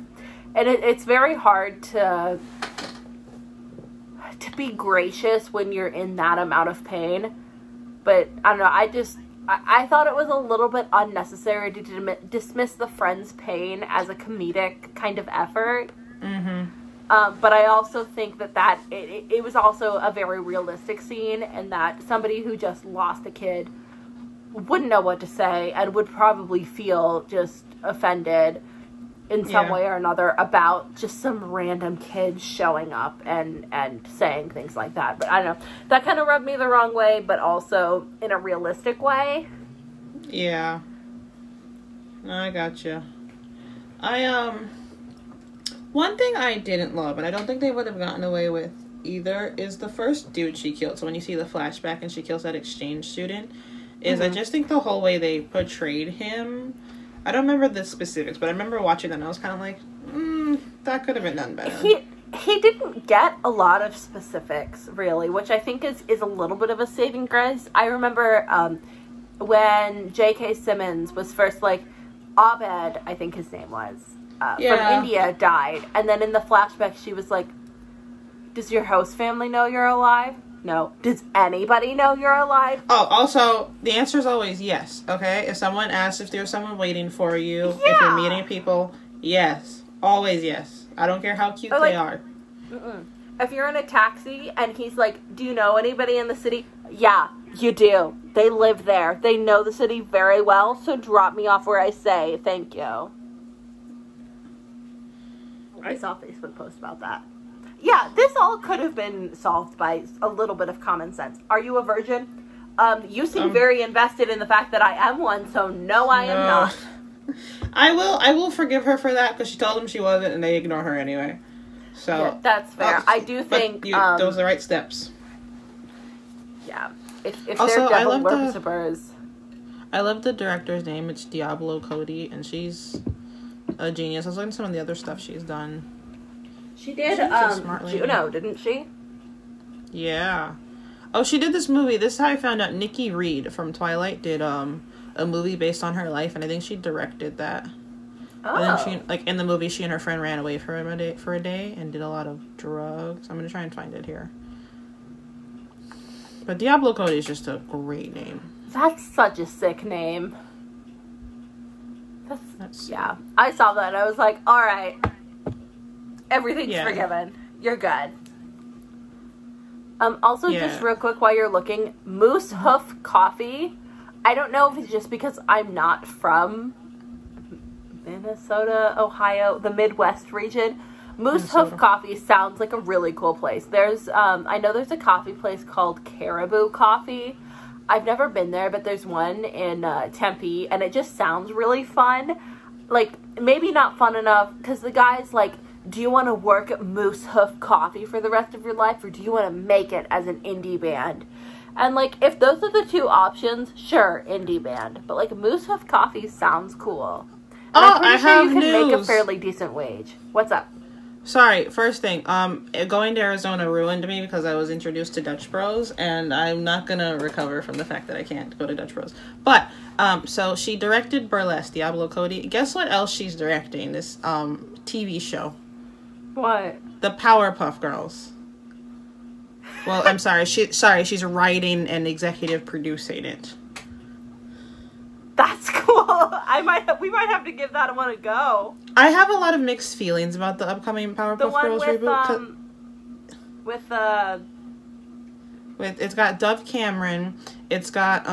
And it's very hard to be gracious when you're in that amount of pain. But I don't know, I thought it was a little bit unnecessary to dismiss the friend's pain as a comedic kind of effort. Mm-hmm. But I also think that it was also a very realistic scene, and that somebody who just lost a kid wouldn't know what to say and would probably feel just offended in some way or another about just some random kids showing up and saying things like that. But I don't know, that kind of rubbed me the wrong way, but also in a realistic way. Yeah, I gotcha. One thing I didn't love, and I don't think they would have gotten away with either, is the first dude she killed. So when you see the flashback and she kills that exchange student, is I just think the whole way they portrayed him, I don't remember the specifics, but I remember watching that and I was kind of like, that could have been done better. He didn't get a lot of specifics, really, which I think is a little bit of a saving grace. I remember when J.K. Simmons was first, like, Abed, I think his name was, from India, died. And then in the flashback, she was like, does your host family know you're alive? No. Does anybody know you're alive? Oh, also, the answer is always yes, okay? If someone asks if there's someone waiting for you, if you're meeting people, yes. Always yes. I don't care how cute they are. Mm-mm. If you're in a taxi and he's like, do you know anybody in the city? Yeah, you do. They live there. They know the city very well, so drop me off where I say. Thank you. I saw a Facebook post about that. Yeah, this all could have been solved by a little bit of common sense. Are you a virgin? You seem very invested in the fact that I am one, so no, I am not. I will forgive her for that, because she told them she wasn't, and they ignore her anyway. So yeah, that's fair. I do think those are the right steps. Yeah. If also, they're devil worshippers. I love the director's name. It's Diablo Cody, and she's a genius. I was looking at some of the other stuff she's done. She did Juno, didn't she? Yeah. Oh, she did this movie. This is how I found out. Nikki Reed from Twilight did a movie based on her life, and I think she directed that. Oh. And then she, like in the movie, she and her friend ran away from him for a day and did a lot of drugs. I'm gonna try and find it here. But Diablo Cody is just a great name. That's such a sick name. That's yeah. I saw that and I was like, all right. Everything's forgiven. You're good. Also, just real quick while you're looking, Moose Hoof Coffee. I don't know if it's just because I'm not from Minnesota, Ohio, the Midwest region. Moose Hoof Coffee sounds like a really cool place. There's, I know there's a coffee place called Caribou Coffee. I've never been there, but there's one in Tempe, and it just sounds really fun. Like, maybe not fun enough, because the guy's like, do you want to work at Moose Hoof Coffee for the rest of your life, or do you want to make it as an indie band? And, like, if those are the two options, sure, indie band. But, like, Moose Hoof Coffee sounds cool. And oh, I'm pretty sure you can make a fairly decent wage. What's up? Sorry, first thing, going to Arizona ruined me because I was introduced to Dutch Bros, and I'm not going to recover from the fact that I can't go to Dutch Bros. But, so she directed Burlesque, Diablo Cody. Guess what else she's directing? This TV show. What? The Powerpuff Girls. Well, I'm sorry. She's writing and executive producing it. That's cool. We might have to give that one a go. I have a lot of mixed feelings about the upcoming Powerpuff Girls reboot. The one with it's got Dove Cameron. It's got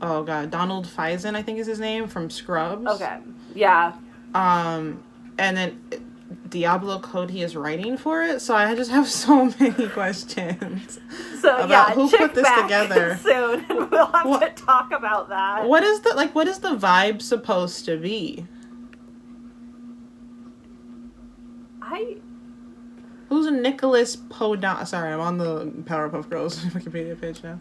oh god, Donald Faison, I think is his name, from Scrubs. Okay. Yeah. And then Diablo Cody is writing for it, so I just have so many questions. So about who put this together. Soon, and we'll have to talk about that. What is the vibe supposed to be? Who's Nicholas Podon? Sorry, I'm on the Powerpuff Girls Wikipedia page now.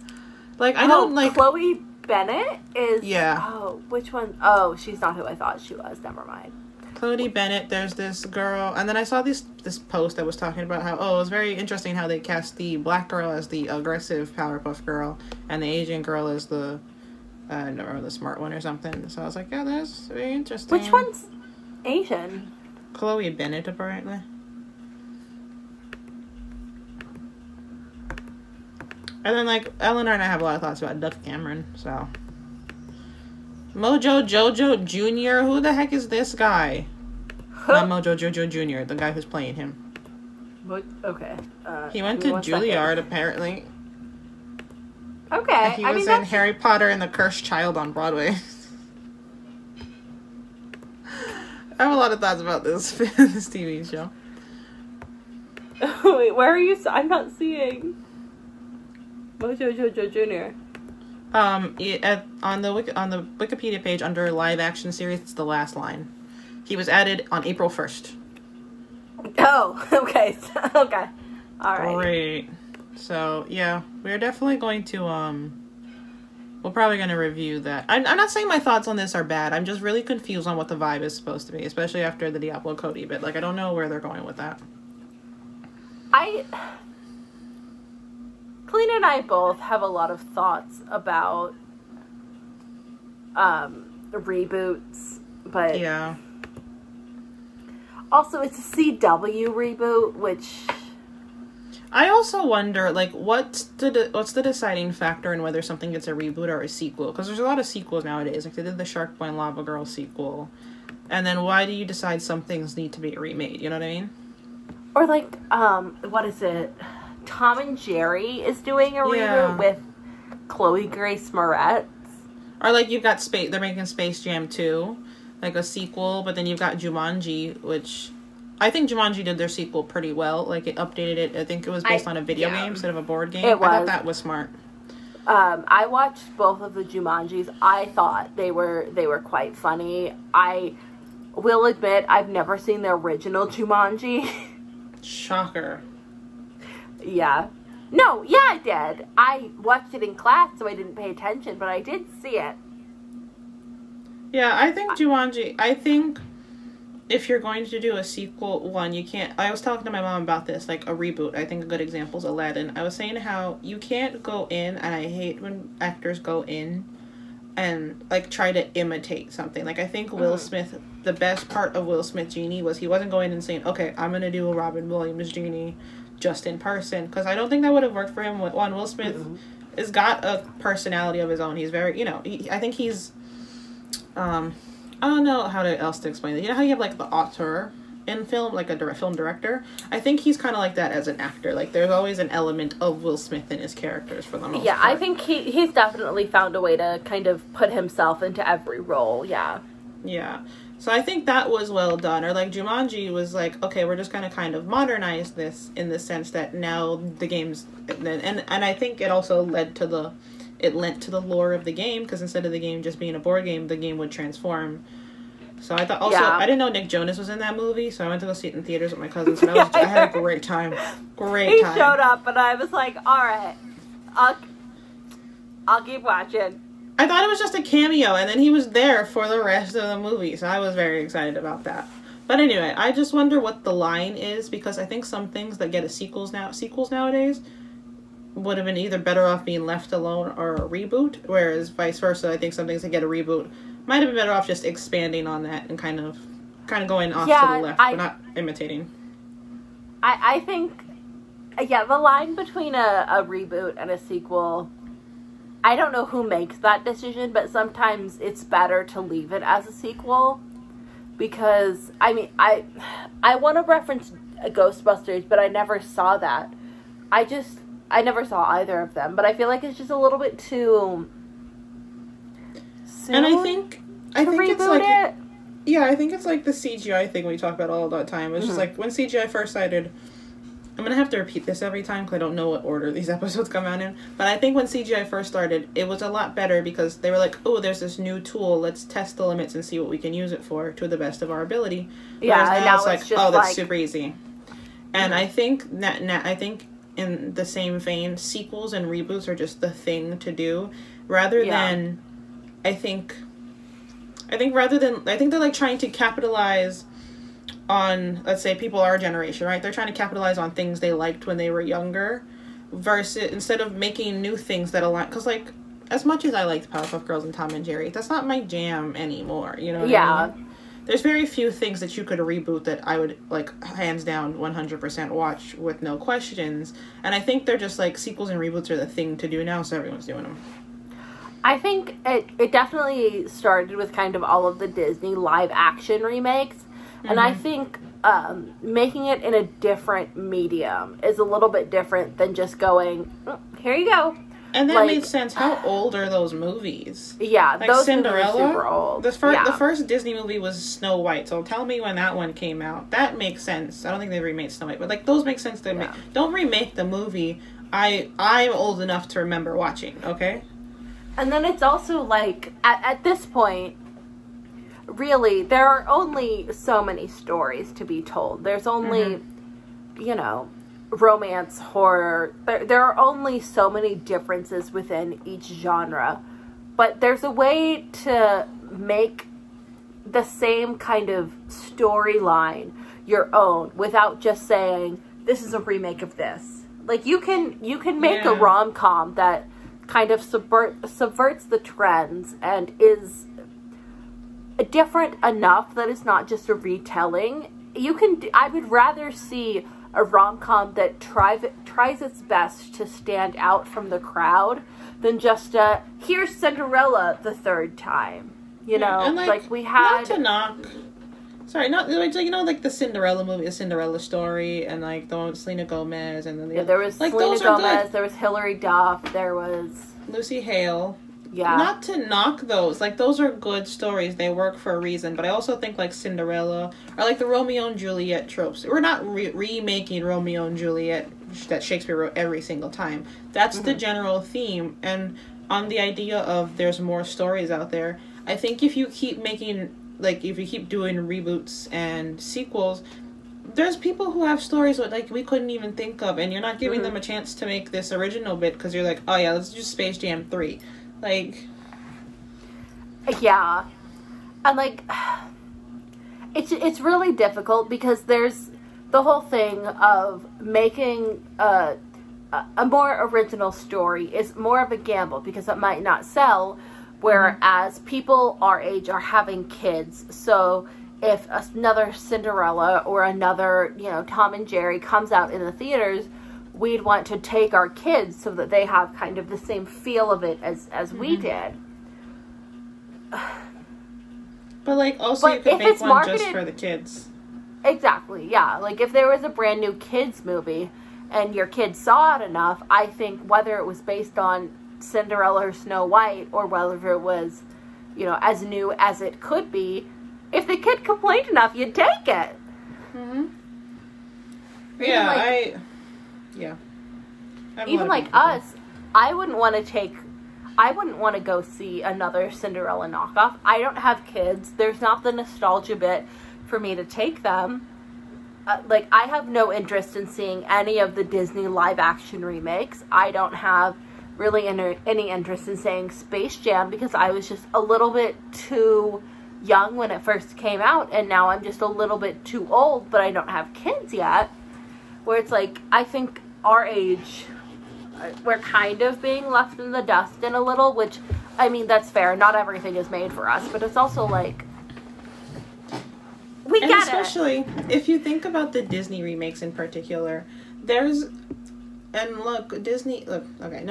Like I don't like Chloe Bennett is Oh, which one? Oh, she's not who I thought she was. Never mind. Chloe Bennett, there's this girl, and then I saw this post that was talking about how it was very interesting how they cast the black girl as the aggressive Powerpuff Girl and the Asian girl as the I don't remember, the smart one or something. So I was like, yeah, that's very interesting. Which one's Asian? Chloe Bennett, apparently. And then like Eleanor and I have a lot of thoughts about Dove Cameron, so Mojo Jojo Jr. Who the heck is this guy? Not Mojo Jojo Jr., the guy who's playing him. Okay. He went to Juilliard, apparently. Okay. And he was in Harry Potter and the Cursed Child on Broadway. I have a lot of thoughts about this TV show. Wait, where are you? I'm not seeing Mojo Jojo Jr. On the Wikipedia page under live action series, it's the last line. He was added on April 1st. Oh, okay, okay, all right. Great. So yeah, we're definitely going to we're probably going to review that. I'm not saying my thoughts on this are bad. I'm just really confused on what the vibe is supposed to be, especially after the Diablo Cody bit. Like I don't know where they're going with that. Kalina and I both have a lot of thoughts about reboots, but yeah. Also, it's a CW reboot, which I also wonder, like, what's the deciding factor in whether something gets a reboot or a sequel? Because there's a lot of sequels nowadays. Like they did the Shark Boy and Lava Girl sequel, and then why do you decide some things need to be remade? You know what I mean? Or like, what is it? Tom and Jerry is doing a reboot with Chloe Grace Moretz. Or like you've got they're making Space Jam 2, like a sequel, but then you've got Jumanji, which I think Jumanji did their sequel pretty well. Like it updated it. I think it was based on a video game instead of a board game. I thought that was smart. I watched both of the Jumanjis. I thought they were quite funny. I will admit I've never seen the original Jumanji. Shocker. Yeah. No, yeah, I did. I watched it in class, so I didn't pay attention, but I did see it. Yeah, I think Jumanji, I think if you're going to do a sequel, you can't. I was talking to my mom about this, like a reboot. I think a good example is Aladdin. I was saying how you can't go in, and I hate when actors go in and like try to imitate something. Like I think Will Smith, the best part of Will Smith's Genie was he wasn't going and saying, okay, I'm going to do a Robin Williams Genie. just in person, because I don't think that would have worked for him. When Will Smith has got a personality of his own, he's very, you know, I think he's, I don't know how else to explain it. You know how you have like the auteur in film, like a film director? I think he's kind of like that as an actor. Like there's always an element of Will Smith in his characters for the most part. Yeah, I think he's definitely found a way to kind of put himself into every role. Yeah. Yeah. So I think that was well done. Or like Jumanji was like, okay, we're just going to kind of modernize this in the sense that now the game's, and I think it also led to the, it lent to the lore of the game, because instead of the game just being a board game, the game would transform. So I thought also, yeah. I didn't know Nick Jonas was in that movie, so I went to go see it in theaters with my cousins, and I had a great time. He showed up, and I was like, all right, I'll keep watching. I thought it was just a cameo, and then he was there for the rest of the movie, so I was very excited about that. But anyway, I just wonder what the line is, because I think some things that get a sequels nowadays would have been either better off being left alone or a reboot, whereas vice versa, I think some things that get a reboot might have been better off just expanding on that and kind of going off to the left, but not imitating. I think, yeah, the line between a reboot and a sequel, I don't know who makes that decision, but sometimes it's better to leave it as a sequel, because I mean, I want to reference Ghostbusters, but I never saw that. I never saw either of them, but I feel like it's just a little bit too soon. And I think it's like it. Yeah, I think it's like the CGI thing we talk about all the time. It's just like when CGI first started. I'm gonna have to repeat this every time because I don't know what order these episodes come out in. But I think when CGI first started, it was a lot better because they were like, oh, there's this new tool. Let's test the limits and see what we can use it for to the best of our ability. Yeah, whereas now it's like, oh, that's super easy. And I think I think in the same vein, sequels and reboots are just the thing to do rather than, I think they're like trying to capitalize on, let's say, people our generation, right? They're trying to capitalize on things they liked when they were younger versus instead of making new things that align, because like as much as I liked Powerpuff Girls and Tom and Jerry, that's not my jam anymore, you know what I mean? There's very few things that you could reboot that I would like hands down 100% watch with no questions, and I think they're just like sequels and reboots are the thing to do now, so everyone's doing them. I think it definitely started with kind of all of the Disney live action remakes. And I think making it in a different medium is a little bit different than just going, oh, here you go. And that made sense. How old are those movies? Yeah, like those Cinderella, movies are super old. The first Disney movie was Snow White, so tell me when that one came out. That makes sense. I don't think they remade Snow White, but like those make sense. They don't remake the movie I'm old enough to remember watching, okay? And then it's also like, at this point, really, there are only so many stories to be told. There's only, you know, romance, horror. There are only so many differences within each genre. But there's a way to make the same kind of storyline your own without just saying, this is a remake of this. Like, you can make a rom-com that kind of subverts the trends and is different enough that it's not just a retelling. I would rather see a rom-com that tries its best to stand out from the crowd than just a, here's Cinderella the third time, you know? And like we had, not to knock, sorry, not, you know, like the Cinderella movie, the Cinderella Story, and like the one with Selena Gomez, and then the there was like, Selena Gomez, there was Hilary Duff, there was Lucy Hale. Yeah. Not to knock those. Like, those are good stories. They work for a reason. But I also think, like, Cinderella or, like, the Romeo and Juliet tropes. We're not remaking Romeo and Juliet that Shakespeare wrote every single time. That's the general theme. And on the idea of there's more stories out there, I think if you keep making, like, if you keep doing reboots and sequels, there's people who have stories that, like, we couldn't even think of. And you're not giving them a chance to make this original bit because you're like, oh, yeah, let's do Space Jam 3. Like, yeah, and like it's really difficult because there's the whole thing of making a more original story is more of a gamble because it might not sell, whereas people our age are having kids, so if another Cinderella or another, you know, Tom and Jerry comes out in the theaters, we'd want to take our kids so that they have kind of the same feel of it as mm-hmm. we did. But, like, also but you could make one marketed, just for the kids. Exactly, yeah. Like, if there was a brand new kids movie and your kids saw it enough, I think whether it was based on Cinderella or Snow White or whether it was, you know, as new as it could be, if the kid complained enough, you'd take it. Mm-hmm. Yeah, like, even like us, I wouldn't want to go see another Cinderella knockoff. I don't have kids. There's not the nostalgia bit for me to take them. Like, I have no interest in seeing any of the Disney live-action remakes. I don't have really any interest in seeing Space Jam because I was just a little bit too young when it first came out, and now I'm just a little bit too old, but I don't have kids yet. Where it's like, I think our age, we're kind of being left in the dust in a little, which, I mean, that's fair. Not everything is made for us, but it's also like, we get it. Especially if you think about the Disney remakes in particular, okay, no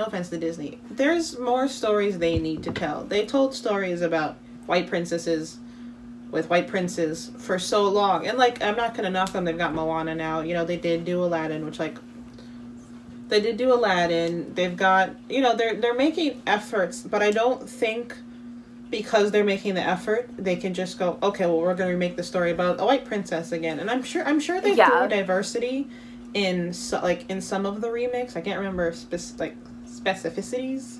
offense to Disney, there's more stories they need to tell. They told stories about white princesses with white princes for so long, and like, I'm not gonna knock them. They've got Moana now, you know, they did do Aladdin, they've got, you know, they're making efforts, but I don't think because they're making the effort they can just go, okay, well, we're gonna remake the story about a white princess again. And I'm sure they threw diversity in, so, like, in some of the remakes. I can't remember specificities,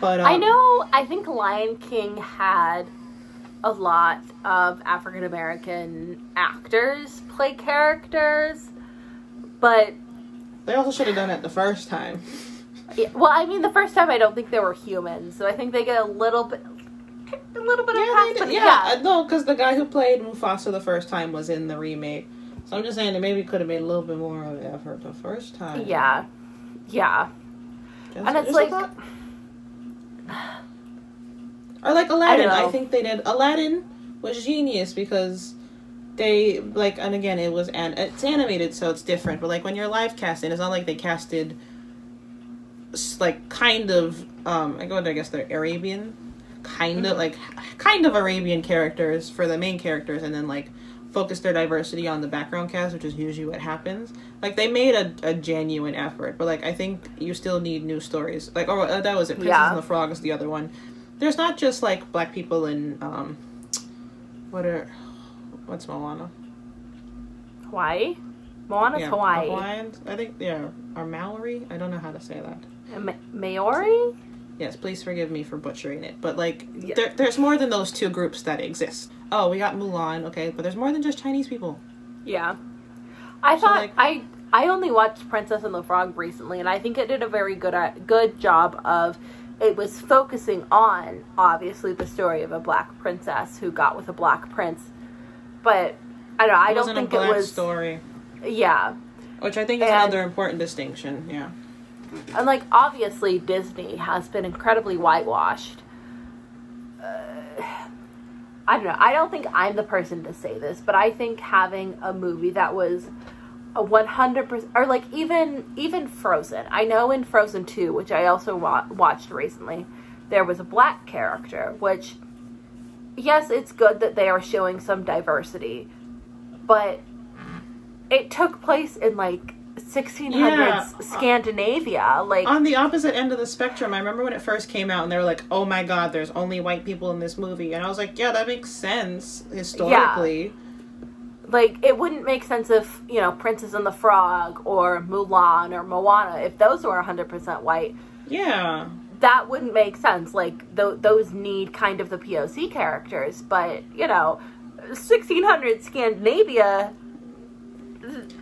but I know, I think Lion King had a lot of African American actors play characters, but they also should have done it the first time. Yeah, well, I mean, the first time I don't think there were humans, so I think they get a little bit of pass, but yeah. No, because the guy who played Mufasa the first time was in the remake, so I'm just saying that maybe could have made a little bit more of an effort the first time. Yeah, yeah, and it's like. Or like Aladdin, I think they did. Aladdin was genius because they, like, and again, it's animated, so it's different. But like when you're live casting, it's not like they casted, like, kind of, I guess they're Arabian, kind of Arabian characters for the main characters, and then like focus their diversity on the background cast, which is usually what happens. Like, they made a genuine effort, but like I think you still need new stories. Like, oh, that was it. Princess and the Frog is the other one. There's not just like black people in what's Moana? Hawaii? Moana's Hawaii. Hawaiians, I think they are Maori. I don't know how to say that. Maori? Yes, please forgive me for butchering it. But like, there's more than those two groups that exist. Oh, we got Mulan, okay, but there's more than just Chinese people. Yeah, I only watched Princess and the Frog recently, and I think it did a very good job of. It was focusing on, obviously, the story of a black princess who got with a black prince, but I don't think it was a story. Yeah, which I think is another important distinction. Yeah, and like obviously Disney has been incredibly whitewashed. I don't know. I don't think I'm the person to say this, but I think having a movie that was. A 100%, or like even Frozen. I know in Frozen 2, which I also watched recently, there was a black character, which, yes, it's good that they are showing some diversity, but it took place in like 1600s Scandinavia. Like, on the opposite end of the spectrum. I remember when it first came out and they were like, oh my god, there's only white people in this movie. And I was like, yeah, that makes sense historically. Yeah. Like, it wouldn't make sense if, you know, Princess and the Frog or Mulan or Moana, if those were 100% white. Yeah. That wouldn't make sense. Like, those need kind of the POC characters. But, you know, 1600 Scandinavia,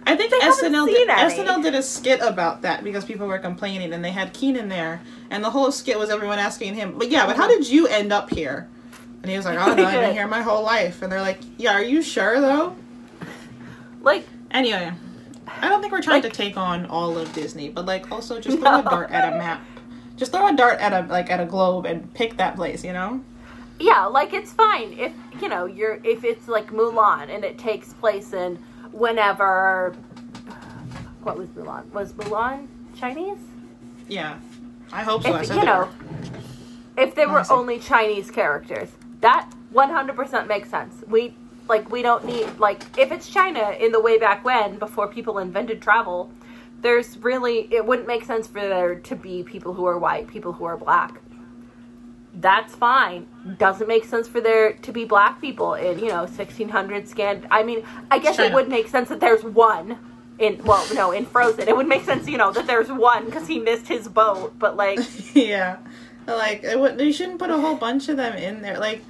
I think SNL did a skit about that because people were complaining, and they had Keenan there. And the whole skit was everyone asking him, but how did you end up here? And he was like, oh, no, I've been here my whole life. And they're like, yeah, are you sure, though? Like, anyway, I don't think we're trying to take on all of Disney, but like also just throw a dart at a map, just throw a dart at a globe and pick that place, you know? Yeah, like it's fine if, you know, if it's like Mulan and it takes place in whenever, what was Mulan? Was Mulan Chinese? Yeah, I hope so. If, you know, if there were only Chinese characters, that 100% makes sense. We don't need, if it's China in the way back when, before people invented travel, there's really, it wouldn't make sense for there to be people who are white, people who are black. That's fine. Doesn't make sense for there to be black people in, you know, 1600 Scandinavia. I mean, I guess China. It would make sense that there's one in, well, no, in Frozen. It would make sense, you know, that there's one because he missed his boat, but, like... yeah. Like, you shouldn't put a whole bunch of them in there. Like,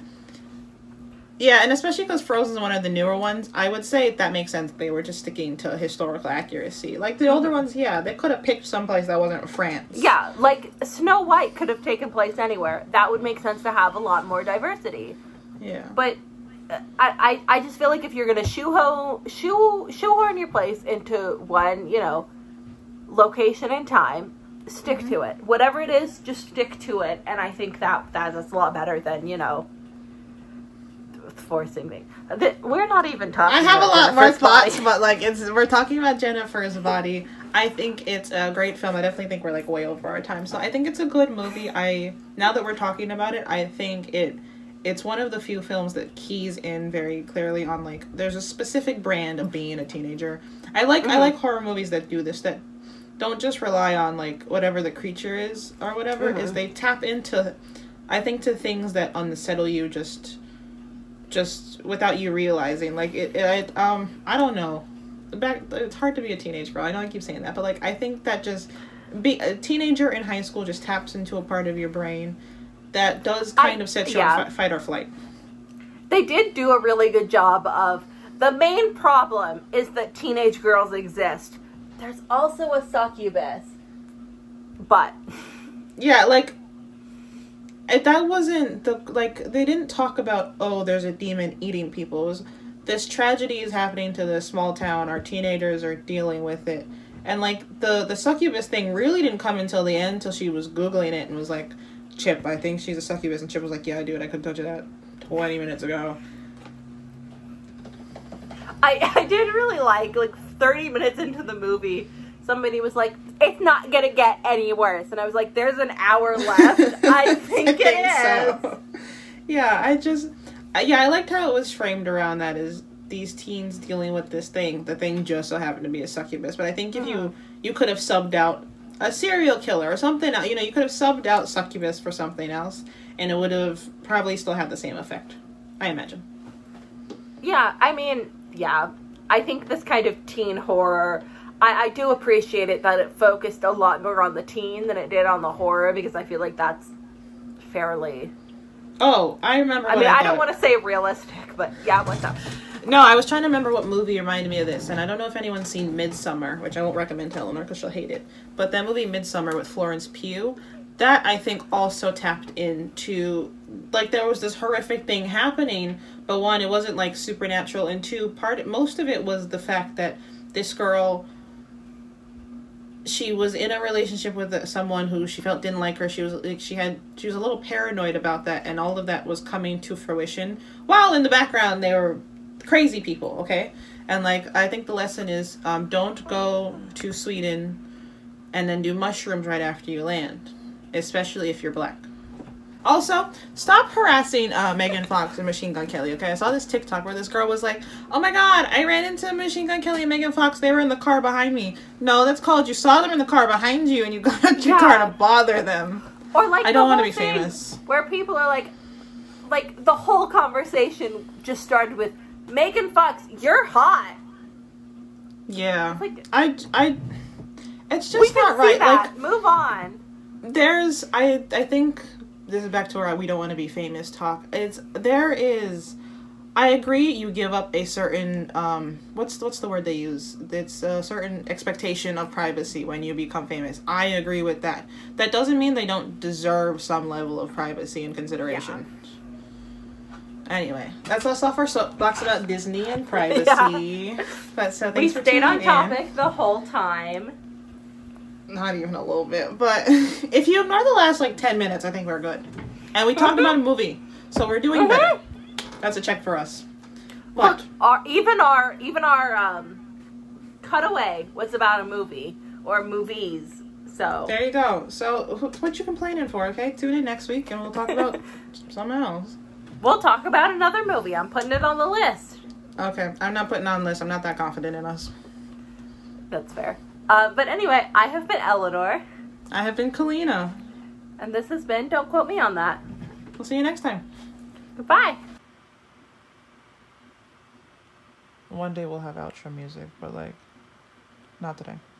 yeah, and especially because Frozen's one of the newer ones, I would say that makes sense. They were just sticking to historical accuracy. Like, the older ones, yeah, they could have picked someplace that wasn't France. Yeah, like, Snow White could have taken place anywhere. That would make sense to have a lot more diversity. Yeah. But I just feel like if you're going to shoehorn your place into one, you know, location and time, stick to it. Whatever it is, just stick to it. And I think that's a lot better than, you know, forcing me. We're not even talking about I have a lot more thoughts, but we're talking about Jennifer's Body. I think it's a great film. I definitely think we're way over our time. So I think it's a good movie. Now that we're talking about it, I think it's one of the few films that keys in very clearly on there's a specific brand of being a teenager. I like horror movies that do this, that don't just rely on whatever the creature is or whatever, is they tap into, I think, to things that unsettle you just without you realizing. I don't know. It's hard to be a teenage girl. I know I keep saying that, but I think that just a teenager in high school just taps into a part of your brain that does kind of set you on fight or flight. They did do a really good job of the main problem is that teenage girls exist. There's also a succubus, but yeah, if that wasn't the they didn't talk about, oh, there's a demon eating people. It was, this tragedy is happening to this small town. Our teenagers are dealing with it, and the succubus thing really didn't come until the end, till she was googling it and was like, "Chip, I think she's a succubus," and Chip was like, "Yeah, I do it. I couldn't touch that 20 minutes ago." I did really 30 minutes into the movie, somebody was like, "It's not gonna get any worse," and I was like, "There's an hour left." I think it is. So. Yeah, I liked how it was framed around that is these teens dealing with this thing. The thing just so happened to be a succubus, but I think if you could have subbed out a serial killer or something, you could have subbed out succubus for something else, and it would have probably still had the same effect, I imagine. Yeah, I mean, yeah. I think this kind of teen horror, I do appreciate it that it focused a lot more on the teen than it did on the horror, because I feel like that's fairly... Oh, I remember what I mean, I don't want to say realistic, but yeah, what's up? No, I was trying to remember what movie reminded me of this, and I don't know if anyone's seen Midsommar, which I won't recommend to Eleanor because she'll hate it, but that movie Midsommar with Florence Pugh, that I think also tapped into, there was this horrific thing happening, but one, it wasn't supernatural, and two, most of it was the fact that this girl, she was in a relationship with someone who she felt didn't like her. She was a little paranoid about that, and all of that was coming to fruition while in the background they were crazy people, okay? And I think the lesson is don't go to Sweden and then do mushrooms right after you land, especially if you're black. Also, stop harassing Megan Fox and Machine Gun Kelly, okay? I saw this TikTok where this girl was like, "Oh my god, I ran into Machine Gun Kelly and Megan Fox. They were in the car behind me." No, that's called you saw them in the car behind you and you got in your car to bother them. Or I don't want to be famous. Where people are like the whole conversation just started with, "Megan Fox, you're hot." Yeah. It's just not right. Move on. There's, I think... This is back to our "we don't want to be famous" talk. I agree, you give up a certain, what's the word they use? It's a certain expectation of privacy when you become famous. I agree with that. That doesn't mean they don't deserve some level of privacy and consideration. Yeah. Anyway, that's us off our soapbox about Disney and privacy. Yeah. But so thanks for tuning in. We stayed on topic the whole time. Not even a little bit, but if you ignore the last 10 minutes, I think we're good. And we talked about a movie, So we're doing better. That's a check for us. But look, our cutaway was about a movie or movies. So there you go. So what you complaining for? Okay, tune in next week and we'll talk about something else. We'll talk about another movie. I'm putting it on the list. Okay, I'm not putting it on the list. I'm not that confident in us. That's fair. But anyway, I have been Eleanor. I have been Kalina. And this has been Don't Quote Me on That. We'll see you next time. Goodbye. One day we'll have outro music, but like, not today.